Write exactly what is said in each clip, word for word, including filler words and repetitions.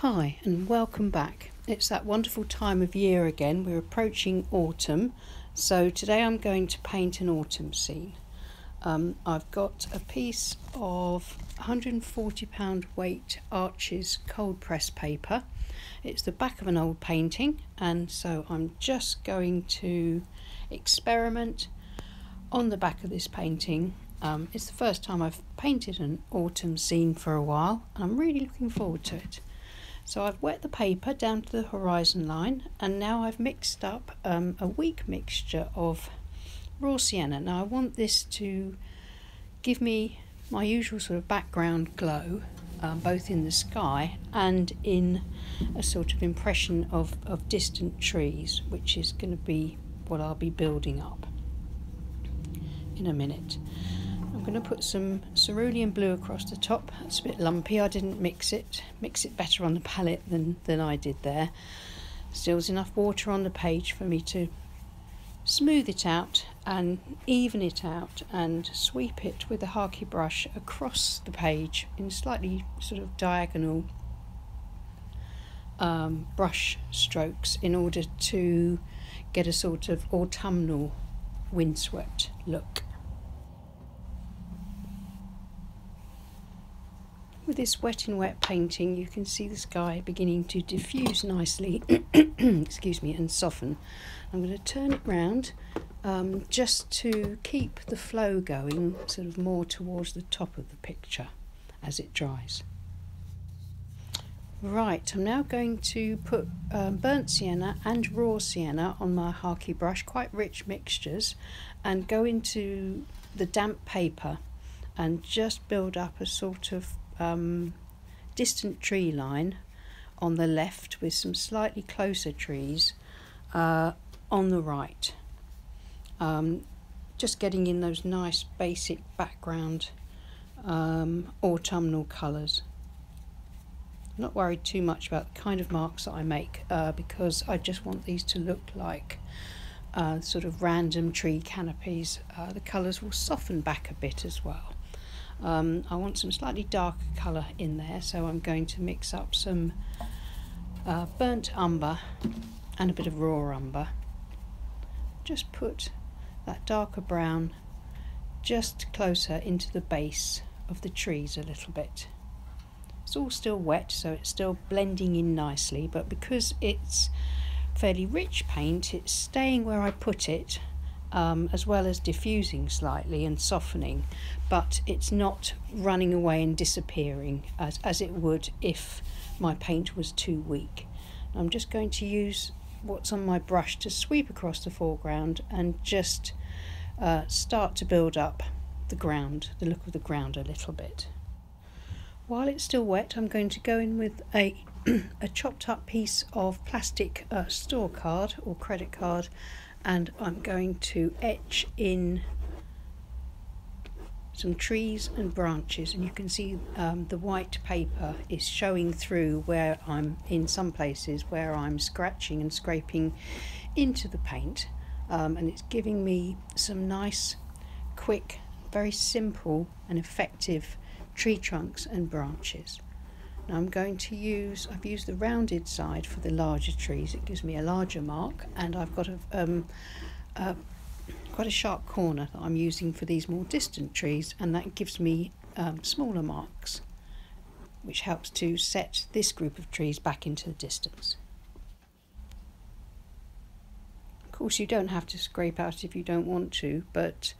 Hi and welcome back. It's that wonderful time of year again. We're approaching autumn, so today I'm going to paint an autumn scene. Um, I've got a piece of one hundred and forty pound weight Arches cold press paper. It's the back of an old painting, and so I'm just going to experiment on the back of this painting. Um, it's the first time I've painted an autumn scene for a while, and I'm really looking forward to it. So I've wet the paper down to the horizon line, and now I've mixed up um, a weak mixture of raw sienna. Now I want this to give me my usual sort of background glow, um, both in the sky and in a sort of impression of, of distant trees, which is going to be what I'll be building up in a minute. I'm going to put some cerulean blue across the top. It's a bit lumpy. I didn't mix it. Mix it better on the palette than, than I did there. Still there's enough water on the page for me to smooth it out and even it out and sweep it with a hake brush across the page in slightly sort of diagonal um, brush strokes in order to get a sort of autumnal windswept look. With this wet and wet painting, you can see the sky beginning to diffuse nicely excuse me, and soften. I'm going to turn it round um, just to keep the flow going sort of more towards the top of the picture as it dries. Right, I'm now going to put um, burnt sienna and raw sienna on my hake brush, quite rich mixtures, and go into the damp paper and just build up a sort of Um, distant tree line on the left with some slightly closer trees uh, on the right. Um, just getting in those nice basic background um, autumnal colours. I'm not worried too much about the kind of marks that I make uh, because I just want these to look like uh, sort of random tree canopies. Uh, the colours will soften back a bit as well. Um, I want some slightly darker colour in there, so I'm going to mix up some uh, burnt umber and a bit of raw umber. Just put that darker brown just closer into the base of the trees a little bit. It's all still wet, so it's still blending in nicely, but because it's fairly rich paint, it's staying where I put it. Um, as well as diffusing slightly and softening, but it's not running away and disappearing as, as it would if my paint was too weak. I'm just going to use what's on my brush to sweep across the foreground and just uh, start to build up the ground, the look of the ground a little bit. While it's still wet, I'm going to go in with a, a chopped up piece of plastic uh, store card or credit card, and I'm going to etch in some trees and branches, and you can see um, the white paper is showing through where I'm in some places where I'm scratching and scraping into the paint, um, and it's giving me some nice, quick, very simple and effective tree trunks and branches. Now I'm going to use, I've used the rounded side for the larger trees, it gives me a larger mark, and I've got a, um, uh, quite a sharp corner that I'm using for these more distant trees, and that gives me um, smaller marks, which helps to set this group of trees back into the distance. Of course you don't have to scrape out if you don't want to, but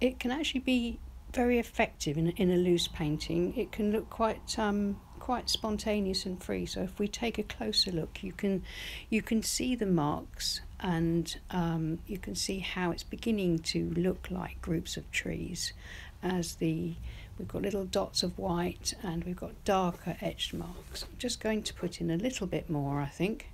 it can actually be very effective in, in a loose painting. It can look quite um, quite spontaneous and free. So if we take a closer look, you can you can see the marks, and um, you can see how it's beginning to look like groups of trees, as the we've got little dots of white and we've got darker etched marks. I'm just going to put in a little bit more, I think.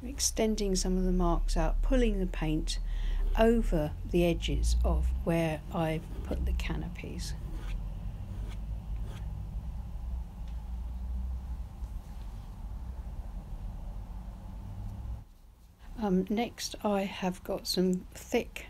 I'm extending some of the marks out, pulling the paint over the edges of where I put the canopies. Um, next I have got some thick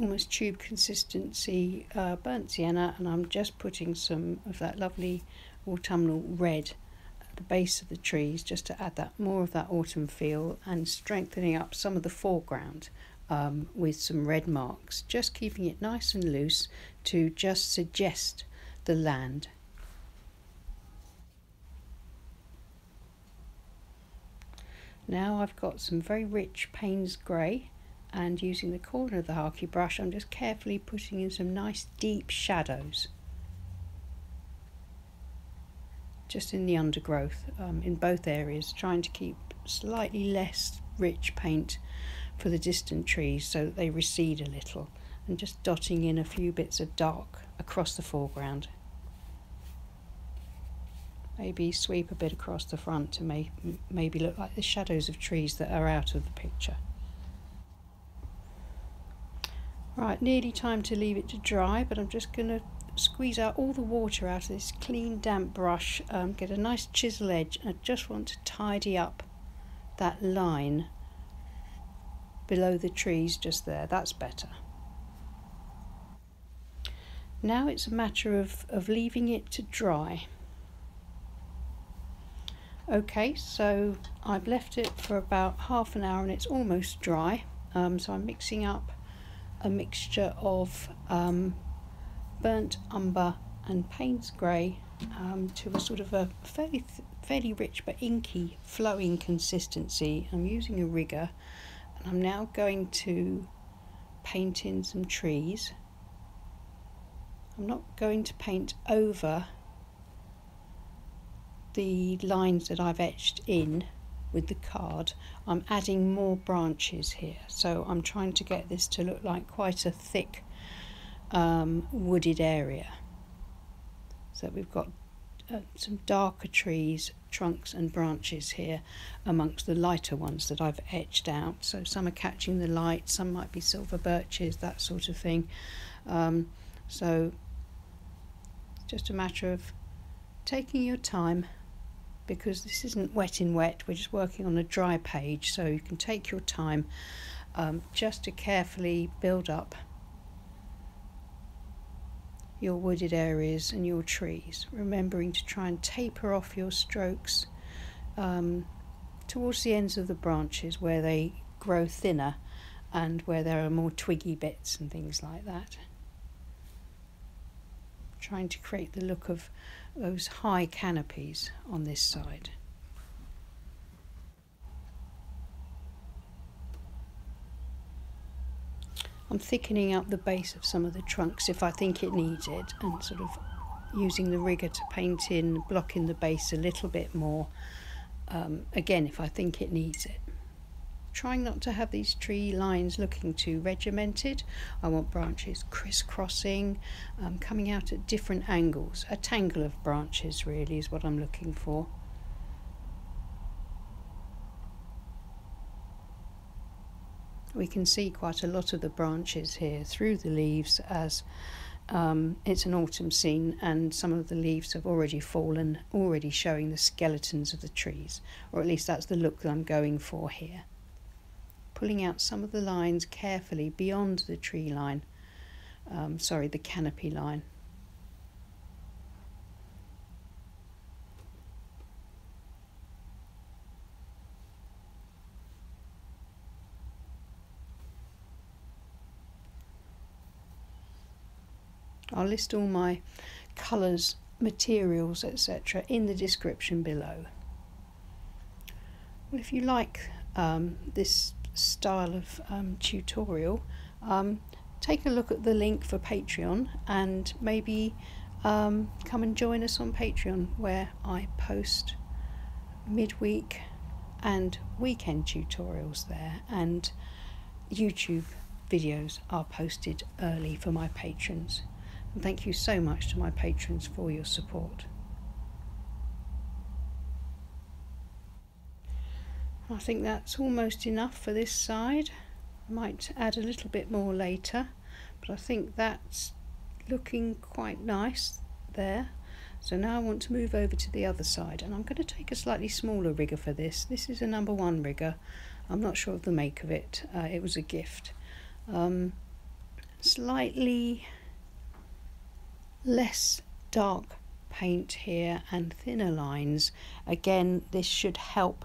almost tube consistency uh, burnt sienna, and I'm just putting some of that lovely autumnal red at the base of the trees just to add that more of that autumn feel, and strengthening up some of the foreground um, with some red marks, just keeping it nice and loose to just suggest the land. Now I've got some very rich Payne's Grey, and using the corner of the hake brush, I'm just carefully putting in some nice deep shadows just in the undergrowth um, in both areas, trying to keep slightly less rich paint for the distant trees so that they recede a little, and just dotting in a few bits of dark across the foreground. Maybe sweep a bit across the front to make maybe look like the shadows of trees that are out of the picture. Right, nearly time to leave it to dry, but I'm just going to squeeze out all the water out of this clean damp brush, um, get a nice chisel edge, and I just want to tidy up that line below the trees just there. That's better. Now it's a matter of, of leaving it to dry. Okay, so I've left it for about half an hour and it's almost dry, um, so I'm mixing up a mixture of um, burnt umber and Payne's Grey um, to a sort of a fairly, fairly rich but inky flowing consistency. I'm using a rigger, and I'm now going to paint in some trees. I'm not going to paint over the lines that I've etched in with the card. I'm adding more branches here, so I'm trying to get this to look like quite a thick um, wooded area. So we've got uh, some darker trees, trunks and branches here amongst the lighter ones that I've etched out. So some are catching the light, some might be silver birches, that sort of thing. Um, so it's just a matter of taking your time, because this isn't wet in wet, we're just working on a dry page, so you can take your time um, just to carefully build up your wooded areas and your trees, remembering to try and taper off your strokes um, towards the ends of the branches where they grow thinner and where there are more twiggy bits and things like that. Trying to create the look of those high canopies on this side. I'm thickening up the base of some of the trunks if I think it needs it, and sort of using the rigger to paint in, blocking the base a little bit more, um, again if I think it needs it. Trying not to have these tree lines looking too regimented. I want branches crisscrossing, um, coming out at different angles. A tangle of branches really is what I'm looking for. We can see quite a lot of the branches here through the leaves, as um, it's an autumn scene and some of the leaves have already fallen, already showing the skeletons of the trees, or at least that's the look that I'm going for here. Pulling out some of the lines carefully beyond the tree line, um, sorry, the canopy line. I'll list all my colours, materials, et cetera in the description below. Well, if you like um, this style of um, tutorial, um, take a look at the link for Patreon, and maybe um, come and join us on Patreon, where I post midweek and weekend tutorials there, and YouTube videos are posted early for my patrons. And thank you so much to my patrons for your support. I think that's almost enough for this side. I might add a little bit more later, but I think that's looking quite nice there. So now I want to move over to the other side, and I'm going to take a slightly smaller rigger for this. This is a number one rigger. I'm not sure of the make of it. Uh, it was a gift. Um, slightly less dark paint here and thinner lines. Again, this should help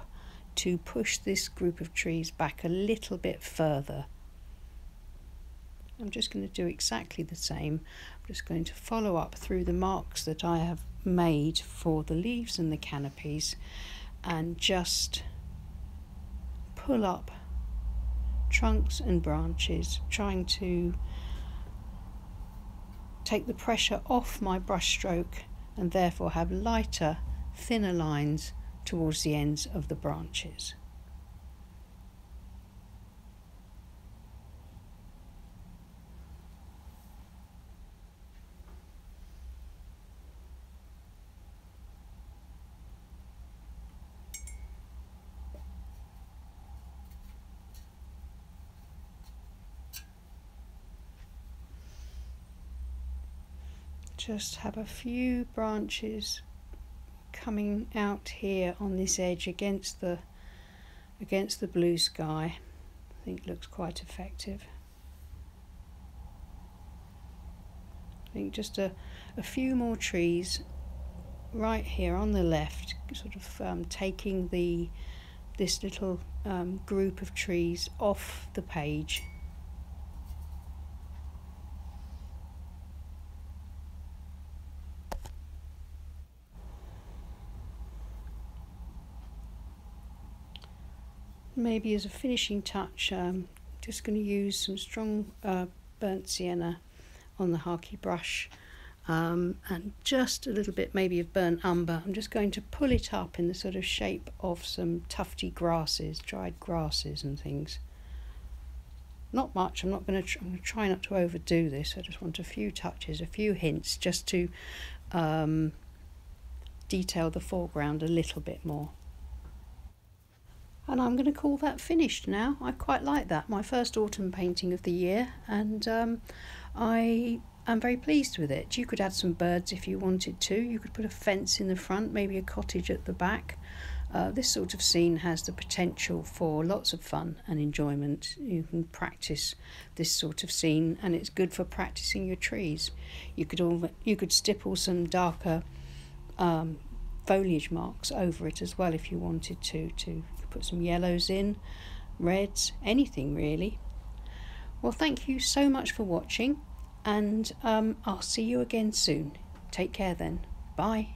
to push this group of trees back a little bit further. I'm just going to do exactly the same. I'm just going to follow up through the marks that I have made for the leaves and the canopies and just pull up trunks and branches, trying to take the pressure off my brush stroke and therefore have lighter, thinner lines towards the ends of the branches. Just have a few branches coming out here on this edge against the against the blue sky. I think it looks quite effective. I think just a, a few more trees right here on the left, sort of um, taking the this little um, group of trees off the page. Maybe as a finishing touch, um, just going to use some strong uh, burnt sienna on the hake brush, um, and just a little bit maybe of burnt umber. I'm just going to pull it up in the sort of shape of some tufty grasses, dried grasses and things. Not much. I'm not going to. I'm going to try not to overdo this. I just want a few touches, a few hints, just to um, detail the foreground a little bit more. And I'm going to call that finished now. I quite like that. My first autumn painting of the year, and um, I am very pleased with it. You could add some birds if you wanted to. You could put a fence in the front, maybe a cottage at the back. Uh, this sort of scene has the potential for lots of fun and enjoyment. You can practice this sort of scene, and it's good for practicing your trees. You could, all, you could stipple some darker um, foliage marks over it as well if you wanted to, to put some yellows in, reds, anything really. Well, thank you so much for watching, and um, I'll see you again soon. Take care then. Bye.